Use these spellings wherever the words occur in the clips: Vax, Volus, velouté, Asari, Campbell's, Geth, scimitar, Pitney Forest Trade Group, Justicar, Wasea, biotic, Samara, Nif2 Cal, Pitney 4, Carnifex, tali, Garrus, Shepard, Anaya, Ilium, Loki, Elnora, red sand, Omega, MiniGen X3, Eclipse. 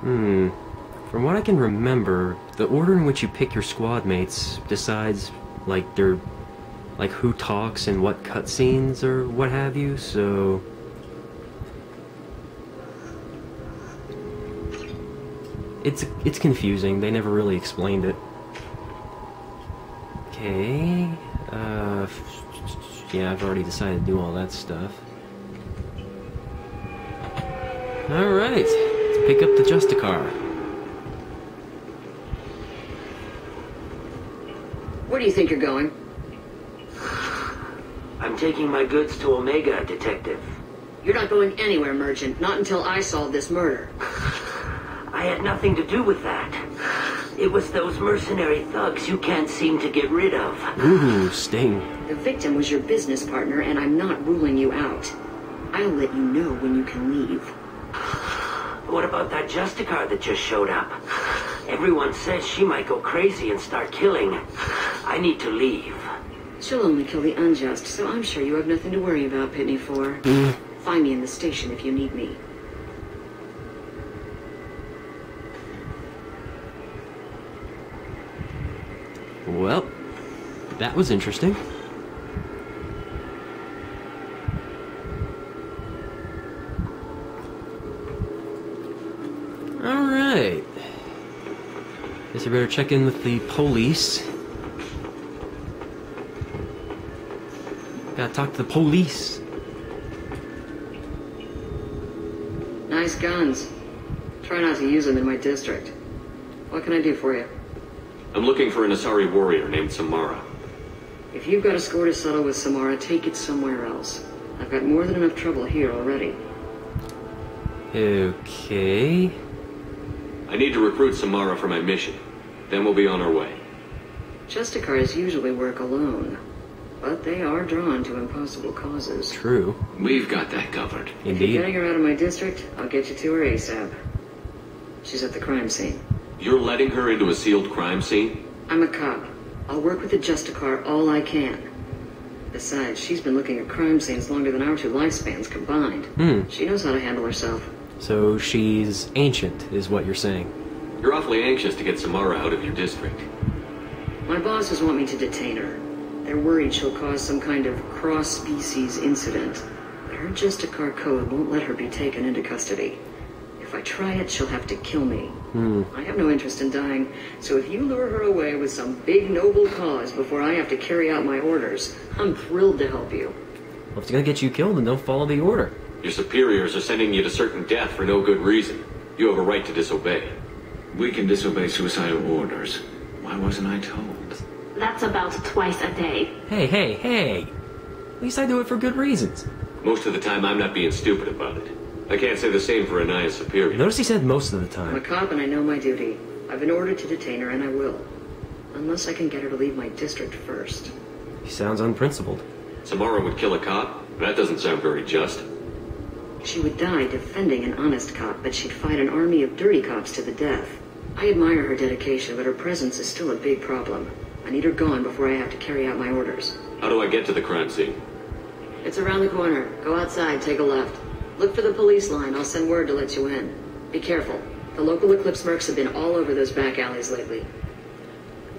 From what I can remember, the order in which you pick your squad mates decides, like, who talks and what cutscenes or what have you, so... It's confusing. They never really explained it. Okay... yeah, I've already decided to do all that stuff. Alright, let's pick up the Justicar. Where do you think you're going? I'm taking my goods to Omega, Detective. You're not going anywhere, Merchant. Not until I solve this murder. I had nothing to do with that. It was those mercenary thugs you can't seem to get rid of. Ooh, sting. The victim was your business partner, and I'm not ruling you out. I'll let you know when you can leave. What about that Justicar that just showed up? Everyone says she might go crazy and start killing. I need to leave. She'll only kill the unjust, so I'm sure you have nothing to worry about, Pitney 4. Find me in the station if you need me. Well, that was interesting. Alright. Guess I better check in with the police. Gotta talk to the police. Nice guns. Try not to use them in my district. What can I do for you? I'm looking for an Asari warrior named Samara. If you've got a score to settle with Samara, take it somewhere else. I've got more than enough trouble here already. Okay. I need to recruit Samara for my mission. Then we'll be on our way. Justicars usually work alone, but they are drawn to impossible causes. True. We've got that covered. Indeed. If you bang her out of my district, I'll get you to her ASAP. She's at the crime scene. You're letting her into a sealed crime scene? I'm a cop. I'll work with the Justicar all I can. Besides, she's been looking at crime scenes longer than our two lifespans combined. She knows how to handle herself. So she's ancient, is what you're saying. You're awfully anxious to get Samara out of your district. My bosses want me to detain her. They're worried she'll cause some kind of cross-species incident. But her Justicar code won't let her be taken into custody. If I try it, she'll have to kill me. I have no interest in dying, so if you lure her away with some big noble cause before I have to carry out my orders, I'm thrilled to help you. Well, if it's gonna get you killed, then don't follow the order. Your superiors are sending you to certain death for no good reason. You have a right to disobey. We can disobey suicidal orders. Why wasn't I told? That's about twice a day. Hey, hey, hey! At least I do it for good reasons. Most of the time, I'm not being stupid about it. I can't say the same for Anaya's superior. Notice he said most of the time. I'm a cop and I know my duty. I've been ordered to detain her and I will. Unless I can get her to leave my district first. He sounds unprincipled. Samara would kill a cop? That doesn't sound very just. She would die defending an honest cop, but she'd fight an army of dirty cops to the death. I admire her dedication, but her presence is still a big problem. I need her gone before I have to carry out my orders. How do I get to the crime scene? It's around the corner. Go outside, take a left. Look for the police line. I'll send word to let you in. Be careful. The local Eclipse mercs have been all over those back alleys lately.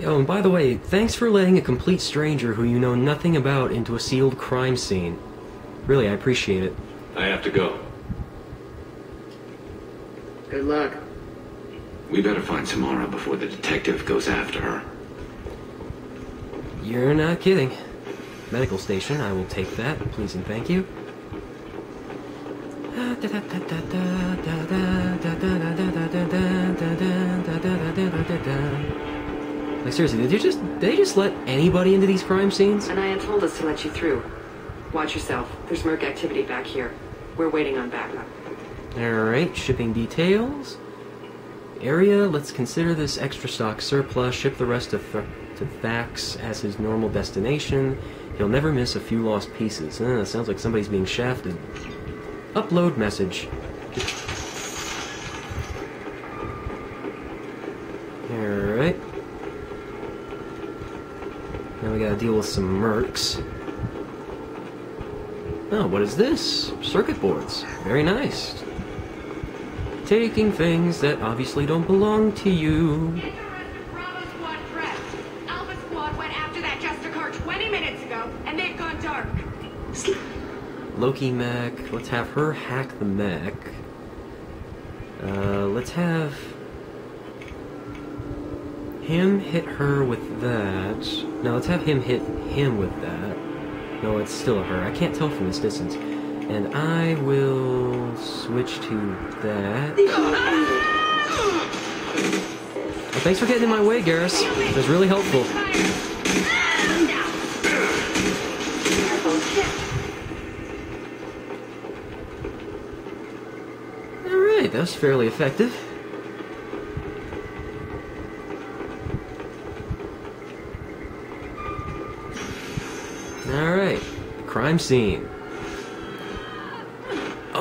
Oh, and by the way, thanks for letting a complete stranger who you know nothing about into a sealed crime scene. Really, I appreciate it. I have to go. Good luck. We better find Samara before the detective goes after her. You're not kidding. Medical station, I will take that. Please and thank you. Like, seriously, did they just let anybody into these crime scenes? And Anaya told us to let you through. Watch yourself. There's merc activity back here. We're waiting on backup. Alright, shipping details. Area, let's consider this extra stock surplus. Ship the rest to Vax as his normal destination. He'll never miss a few lost pieces. Sounds like somebody's being shafted. Upload message. Alright. Now we gotta deal with some mercs. Oh, what is this? Circuit boards. Very nice. taking things that obviously don't belong to you. Interest Bravo Squad press. Alpha Squad went after that Justicar 20 minutes ago, and they've gone dark. Loki mech. Let's have her hack the mech. Let's have him hit her with that. No, let's have him hit him with that. No, it's still a her. I can't tell from this distance. And I will switch to that. Well, thanks for getting in my way, Garrus. It was really helpful. Alright, that was fairly effective. Alright, crime scene.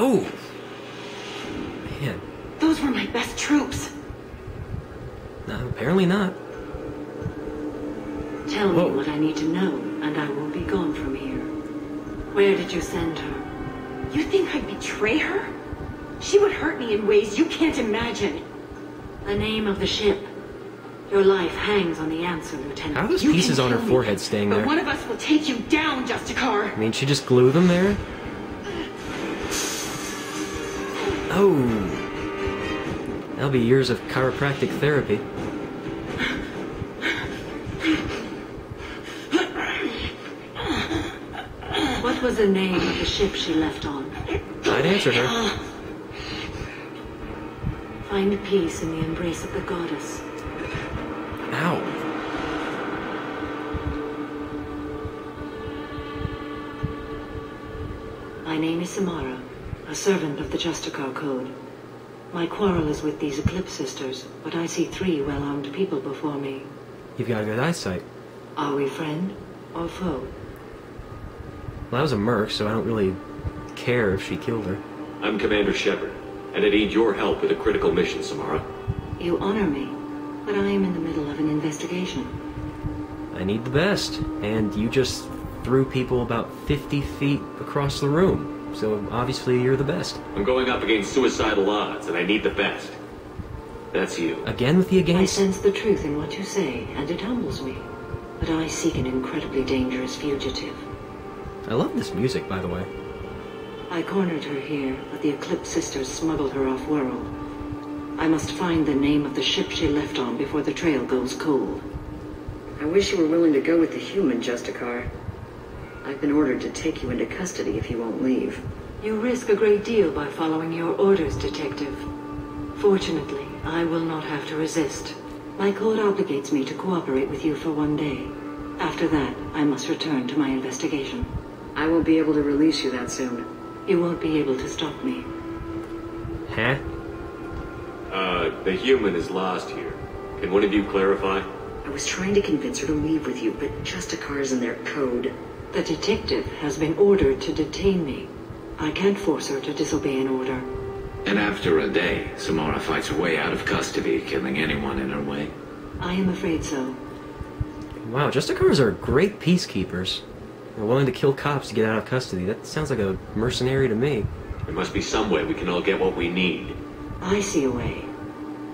Oh! Man. Those were my best troops. No, apparently not. Tell me what I need to know, and I will be gone from here. Where did you send her? You think I'd betray her? She would hurt me in ways you can't imagine. The name of the ship. Your life hangs on the answer, Lieutenant. How are those pieces on her forehead staying there? But one of us will take you down, Justicar. I mean, she just glued them there? Oh, that'll be years of chiropractic therapy. What was the name of the ship she left on? I'd answer her. Find peace in the embrace of the goddess. Ow. My name is Samara. A servant of the Justicar Code. My quarrel is with these Eclipse sisters, but I see three well-armed people before me. You've got a good eyesight. Are we friend or foe? Well, I was a merc, so I don't really care if she killed her. I'm Commander Shepard, and I need your help with a critical mission, Samara. You honor me, but I am in the middle of an investigation. I need the best, and you just threw people about 50 feet across the room. So, obviously, you're the best. I'm going up against suicidal odds, and I need the best. That's you. Again with the against? I sense the truth in what you say, and it humbles me. But I seek an incredibly dangerous fugitive. I love this music, by the way. I cornered her here, but the Eclipse sisters smuggled her off-world. I must find the name of the ship she left on before the trail goes cold. I wish you were willing to go with the human, Justicar. I've been ordered to take you into custody if you won't leave. You risk a great deal by following your orders, Detective. Fortunately, I will not have to resist. My code obligates me to cooperate with you for one day. After that, I must return to my investigation. I won't be able to release you that soon. You won't be able to stop me. Huh? The human is lost here. Can one of you clarify? I was trying to convince her to leave with you, but Justicar's in their code. The detective has been ordered to detain me. I can't force her to disobey an order. And after a day, Samara fights her way out of custody, killing anyone in her way. I am afraid so. Wow, Justicars are great peacekeepers. They're willing to kill cops to get out of custody. That sounds like a mercenary to me. There must be some way we can all get what we need. I see a way.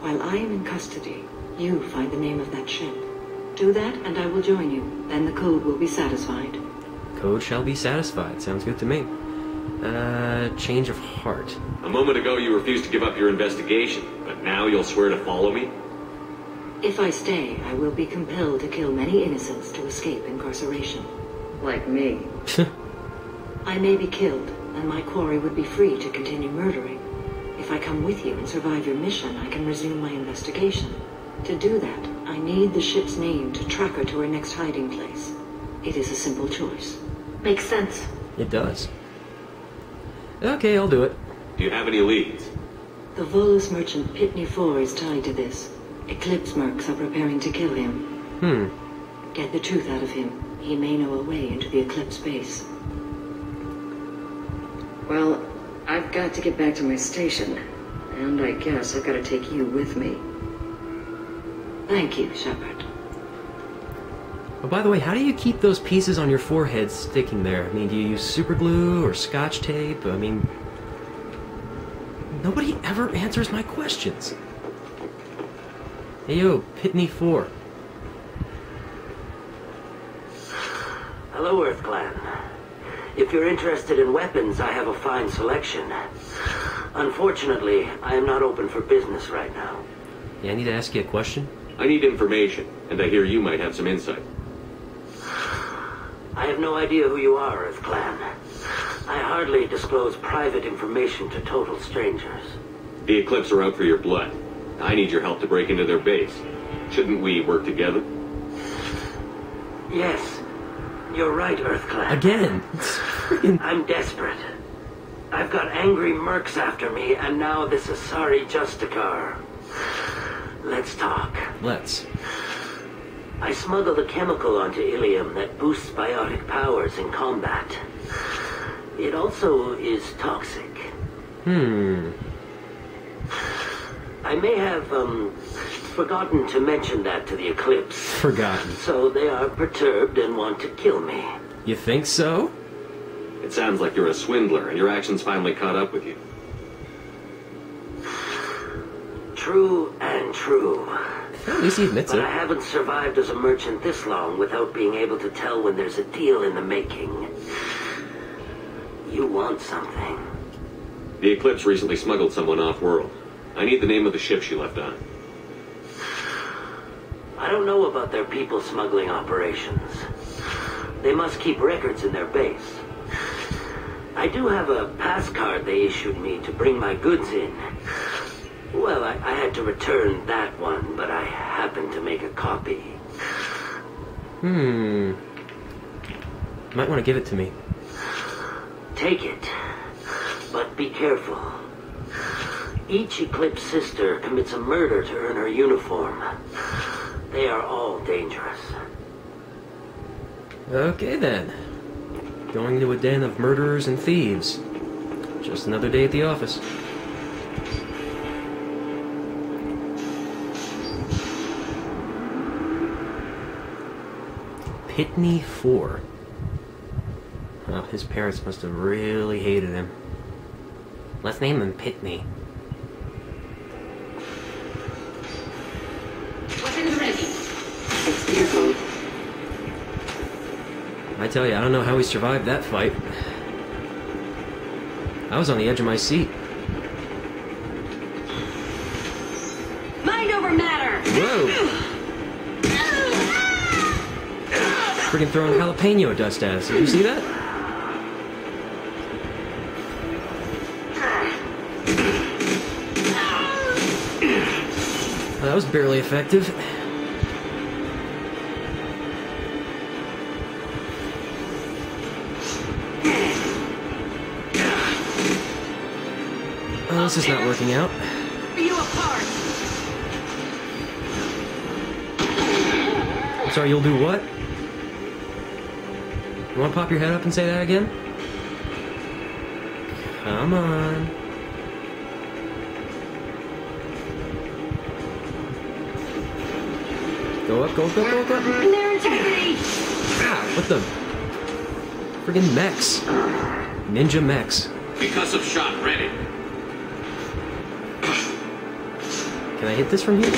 While I am in custody, you find the name of that ship. Do that, and I will join you. Then the code will be satisfied. Code shall be satisfied. Sounds good to me. Change of heart. A moment ago you refused to give up your investigation, but now you'll swear to follow me? If I stay, I will be compelled to kill many innocents to escape incarceration. Like me. I may be killed, and my quarry would be free to continue murdering. If I come with you and survive your mission, I can resume my investigation. To do that, I need the ship's name to track her to her next hiding place. It is a simple choice. Makes sense. It does. Okay, I'll do it. Do you have any leads? The Volus merchant Pitney 4 is tied to this. Eclipse mercs are preparing to kill him. Get the truth out of him. He may know a way into the Eclipse base. Well, I've got to get back to my station. And I guess I've got to take you with me. Thank you, Shepard. Oh, by the way, how do you keep those pieces on your forehead sticking there? I mean, do you use super glue or scotch tape? I mean, Nobody ever answers my questions. Hey yo, Pitney 4. Hello, Earth Clan. If you're interested in weapons, I have a fine selection. Unfortunately, I am not open for business right now. Yeah, I need to ask you a question. I need information, and I hear you might have some insight. I have no idea who you are, Earth Clan. I hardly disclose private information to total strangers. The Eclipse are out for your blood. I need your help to break into their base. Shouldn't we work together? Yes. You're right, Earth Clan. Again? I'm desperate. I've got angry mercs after me, and now this Asari Justicar. Let's talk. Let's. I smuggled a chemical onto Ilium that boosts biotic powers in combat. It also is toxic. I may have, forgotten to mention that to the Eclipse. Forgotten. So they are perturbed and want to kill me. You think so? It sounds like you're a swindler and your actions finally caught up with you. True and true. At least he admits it. But I haven't survived as a merchant this long without being able to tell when there's a deal in the making. You want something. The Eclipse recently smuggled someone off-world. I need the name of the ship she left on. I don't know about their people smuggling operations. They must keep records in their base. I do have a pass card they issued me to bring my goods in. Well, I had to return that one, but I happened to make a copy. Might want to give it to me. Take it, but be careful. Each Eclipse sister commits a murder to earn her uniform. They are all dangerous. Okay then. Going to a den of murderers and thieves. Just another day at the office. Pitney 4. Oh, his parents must have really hated him. Let's name him Pitney. I tell you, I don't know how he survived that fight. I was on the edge of my seat. Mind over matter! Whoa! Freaking throwing jalapeno dust at us. Did you see that? Well, that was barely effective. This is not working out. You apart. I'm sorry, you'll do what? You want to pop your head up and say that again? Come on. Go up, go up, go up, go up. Ah, what the? Friggin' mechs. Ninja mechs. Because of shot ready. Can I hit this from here?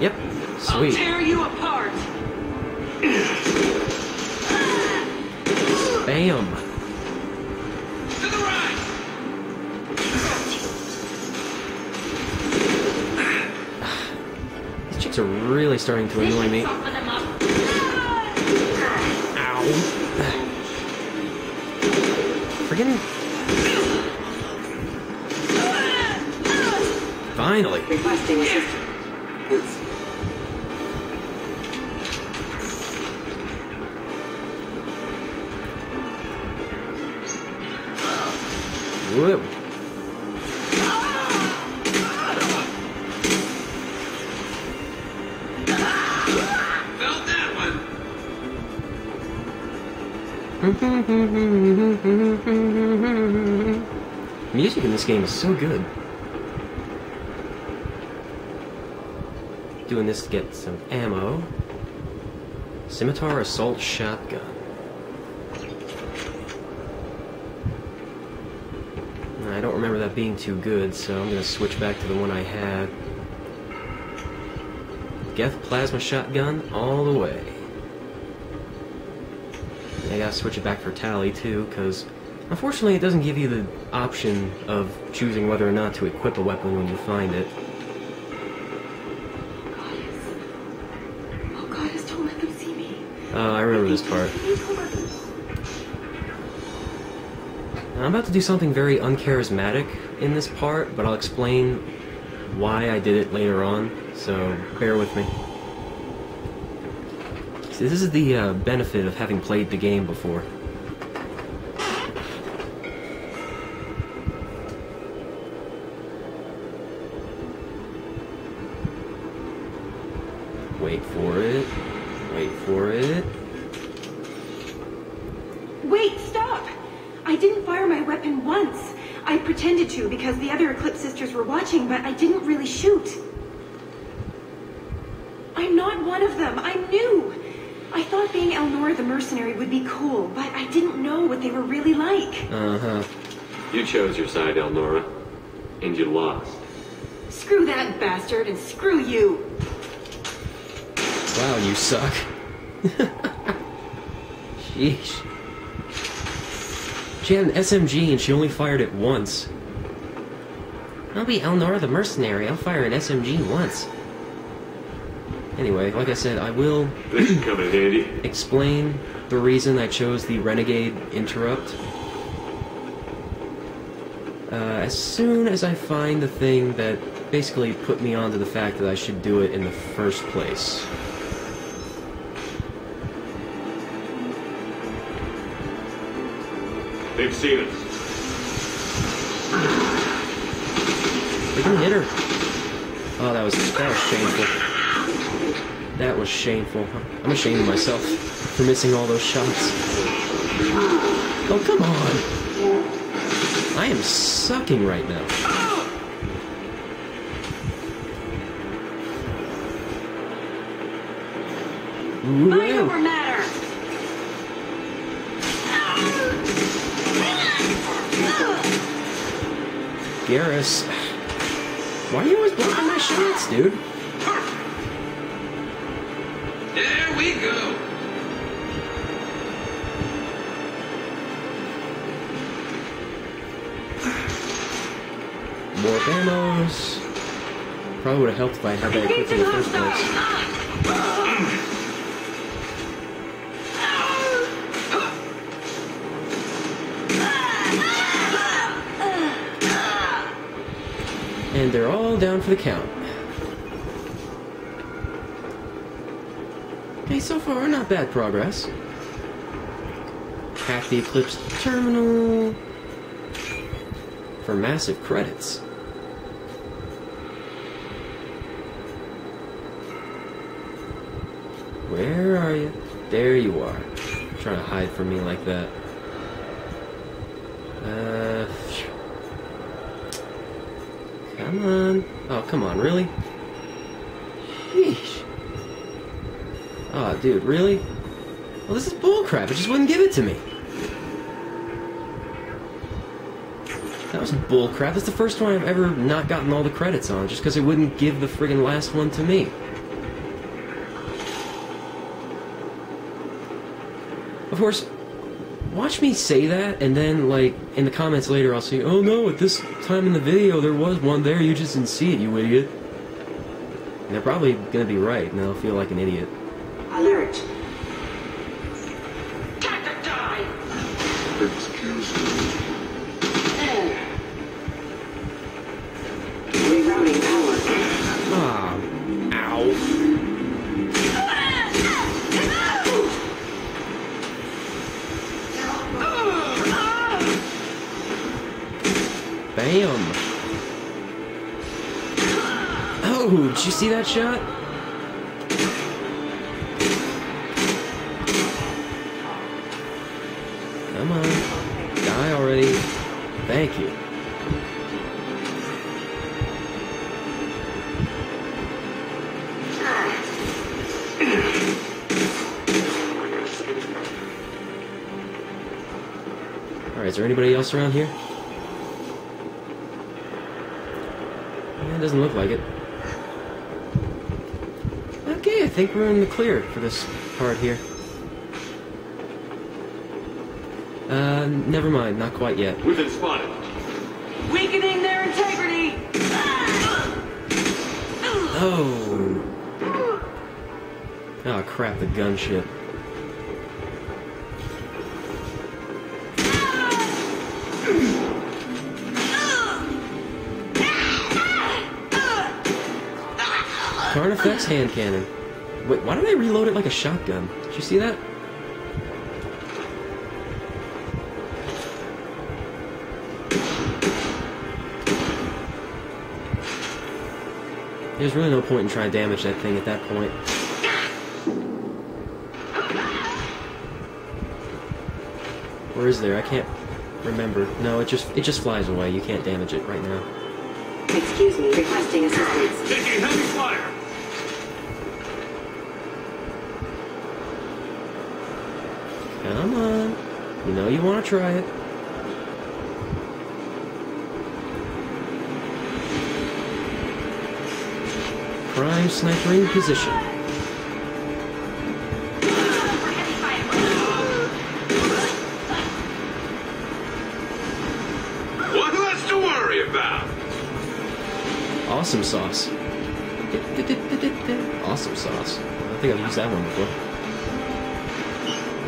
Yep. Sweet. I'll tear you apart. Bam. To the right. These chicks are really starting to annoy me. Ow. Forgetting. Finally. Requesting assistance. Whoa. Felt that one. Music in this game is so good. Doing this to get some ammo. Scimitar assault shotgun. I I don't remember that being too good, so I'm gonna switch back to the one I had. Geth plasma shotgun all the way. I gotta switch it back for Tally too, because unfortunately it doesn't give you the option of choosing whether or not to equip a weapon when you find it. Oh God, has don't let them see me. I remember this part. I'm about to do something very uncharismatic in this part, but I'll explain why I did it later on, so bear with me. See, this is the benefit of having played the game before. Wait for it. Wait for it. Wait, stop! I didn't fire my weapon once. I pretended to because the other Eclipse sisters were watching, but I didn't really shoot. I'm not one of them. I knew. I thought being Elnora the mercenary would be cool, but I didn't know what they were really like. Uh-huh. You chose your side, Elnora, and you lost. Screw that bastard, and screw you. Wow, you suck. Sheesh. She had an SMG and she only fired it once. I'll be Elnora the mercenary. I'll fire an SMG once. Anyway, like I said, I will explain the reason I chose the renegade interrupt. As soon as I find the thing that basically put me onto the fact that I should do it in the first place. They've seen us. They didn't hit her. Oh, that was shameful. That was shameful. I'm ashamed of myself for missing all those shots. Oh, come on. I am sucking right now. Mind over matter. Garrus, why are you always blocking my shots, dude? There we go. More ammos. Probably would have helped if I had that equipped in the first place. And they're all down for the count. Okay, so far, not bad progress. Hack the Eclipse terminal for massive credits. Where are you? There you are. Trying to hide from me like that. Come on. Oh, come on, really? Yeesh. Oh, dude, really? Well, this is bullcrap. It just wouldn't give it to me. That was bullcrap. That's the first one I've ever not gotten all the credits on, just because it wouldn't give the friggin' last one to me. Of course, watch me say that, and then, like, in the comments later, I'll see, oh no, at this time in the video, there was one there, you just didn't see it, you idiot. And they're probably gonna be right, and I'll feel like an idiot. Alert! Time to die! Excuse me. Rerouting power. Ah. Ow. Bam! Oh, did you see that shot? Come on. Die already. Thank you. Alright, is there anybody else around here? Yeah, it doesn't look like it. Okay, I think we're in the clear for this part here. Never mind, not quite yet. We've been spotted. Weakening their integrity! Oh. Oh crap, the gunship. Carnifex hand cannon. Wait, why did I reload it like a shotgun? Did you see that? There's really no point in trying to damage that thing at that point. Or is there? I can't remember. No, it just flies away. You can't damage it right now. Excuse me, requesting assistance. Taking heavy fire! Come on. You know you want to try it. Prime snipering position. What less to worry about? Awesome sauce. Awesome sauce. I think I've used that one before.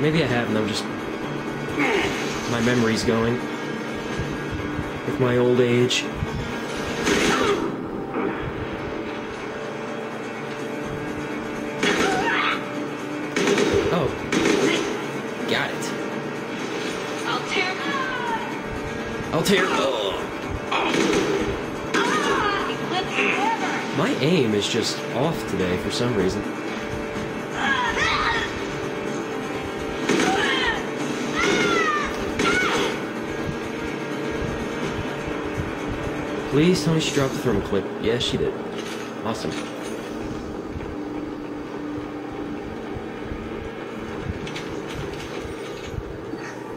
Maybe I have, and I'm just... my memory's going. With my old age. My aim is just off today for some reason. Please tell me she dropped the thermoclip. Yes, she did. Awesome.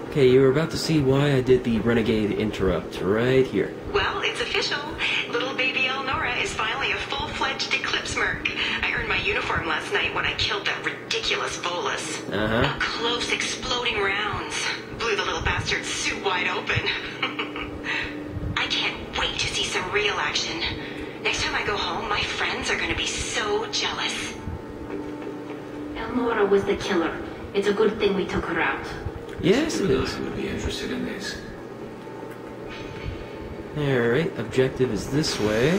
Okay, you were about to see why I did the renegade interrupt right here. Well, it's official. Little baby Elnora is finally a full-fledged Eclipse merc. I earned my uniform last night when I killed that ridiculous Volus. Up close, exploding rounds. Blew the little bastard's suit wide open. I can't wait to see some real action. Next time I go home, my friends are going to be so jealous. Elnora was the killer. It's a good thing we took her out. Yes, it is. Would be interested in this. All right, objective is this way.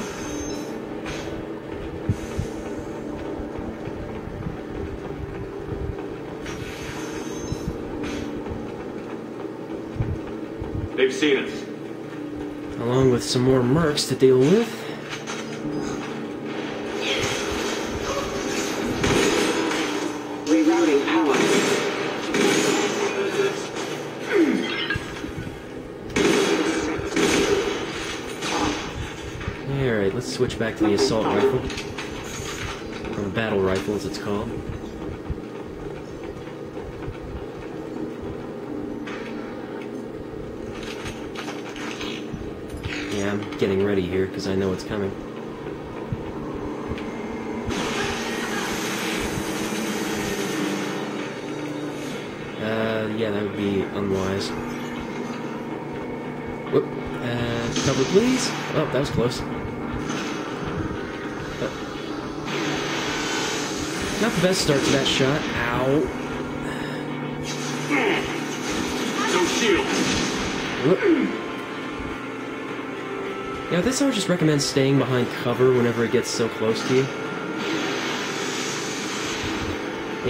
They've seen us. Along with some more mercs to deal with. Switch back to the assault rifle, or battle rifle as it's called. Yeah, I'm getting ready here because I know it's coming. Yeah, that would be unwise. Whoop. Cover, please. Oh, that was close. Not the best start to that shot. Ow. No shield. Yeah, this I would just recommend staying behind cover whenever it gets so close to you.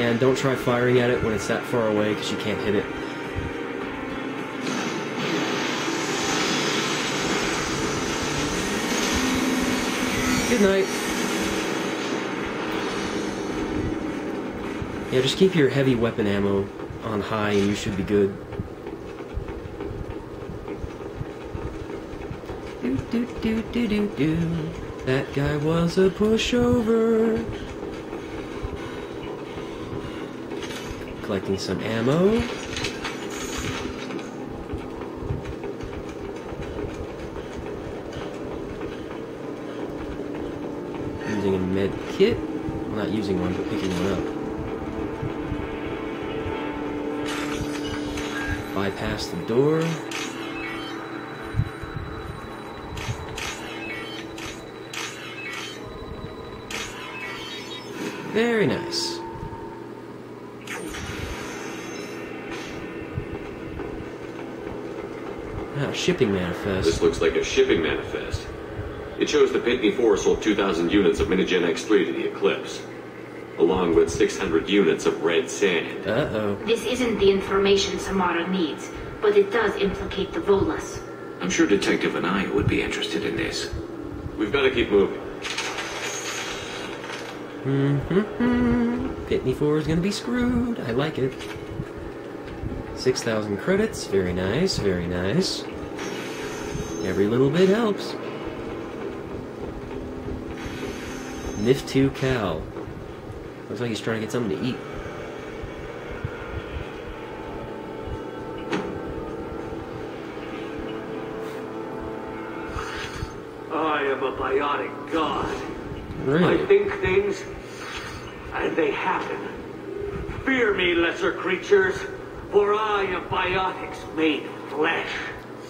And don't try firing at it when it's that far away because you can't hit it. Good night. Yeah, just keep your heavy weapon ammo on high and you should be good. Do, do, do, do, do, do. That guy was a pushover. Collecting some ammo. using a med kit. Well, not using one, but picking one up. Bypass the door. Very nice. Ah, shipping manifest. This looks like a shipping manifest. It shows the Pitney Forest sold 2,000 units of MiniGen X3 to the Eclipse, along with 600 units of red sand. Uh-oh. This isn't the information Samara needs, but it does implicate the Volus. I'm sure Detective and I would be interested in this. We've got to keep moving. Pitney Forest is going to be screwed. I like it. 6,000 credits. Very nice, very nice. Every little bit helps. Nif2 Cal. Looks like he's trying to get something to eat. I am a biotic god. Really? I think things, and they happen. Fear me, lesser creatures, for I am biotics made flesh.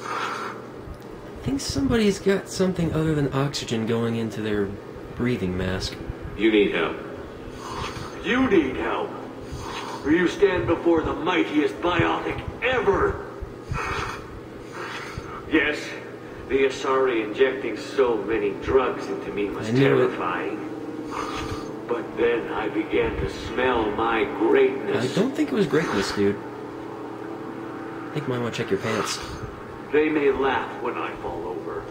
I think somebody's got something other than oxygen going into their breathing mask. You need help. You need help. You stand before the mightiest biotic ever. Yes, the Asari injecting so many drugs into me was terrifying. But then I began to smell my greatness. I don't think it was greatness, dude. I think mine will check your pants. They may laugh when I fall over.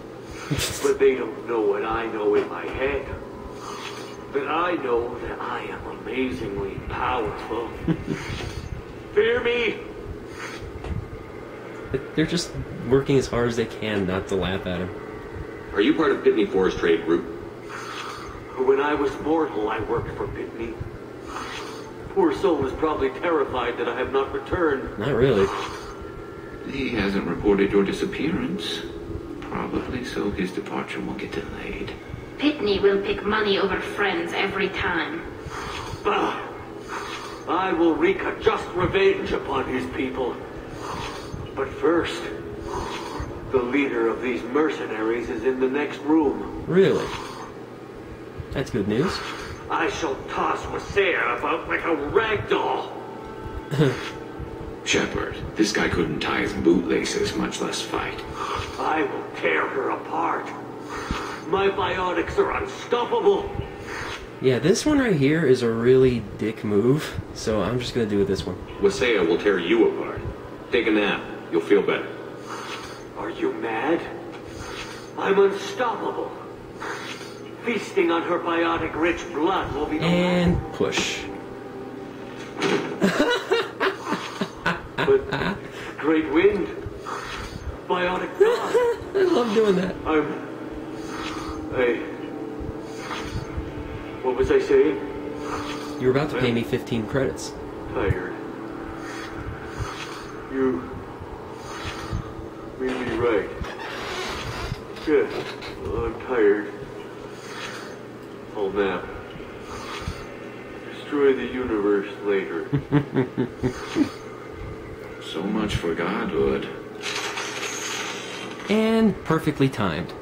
But they don't know what I know in my head. But I know that I am amazingly powerful. Fear me! They're just working as hard as they can not to laugh at him. Are you part of Pitney Forest Trade Group? When I was mortal, I worked for Pitney. Poor soul is probably terrified that I have not returned. Not really. He hasn't reported your disappearance. Probably so his departure will get delayed. Pitney will pick money over friends every time. I will wreak a just revenge upon his people. But first, the leader of these mercenaries is in the next room. Really? That's good news. I shall toss Wasea about like a ragdoll. Shepard, this guy couldn't tie his bootlaces, much less fight. I will tear her apart. My biotics are unstoppable. Yeah, this one right here is a really dick move, so I'm just gonna do this one. Wasea will tear you apart. Take a nap. You'll feel better. Are you mad? I'm unstoppable. Feasting on her biotic-rich blood will be the and push. But great wind. Biotic God. I love doing that. What was I saying? You were about to pay me 15 credits. Tired. You made me right. Good. Well, I'm tired. I'll nap. Destroy the universe later. So much for godhood. And perfectly timed.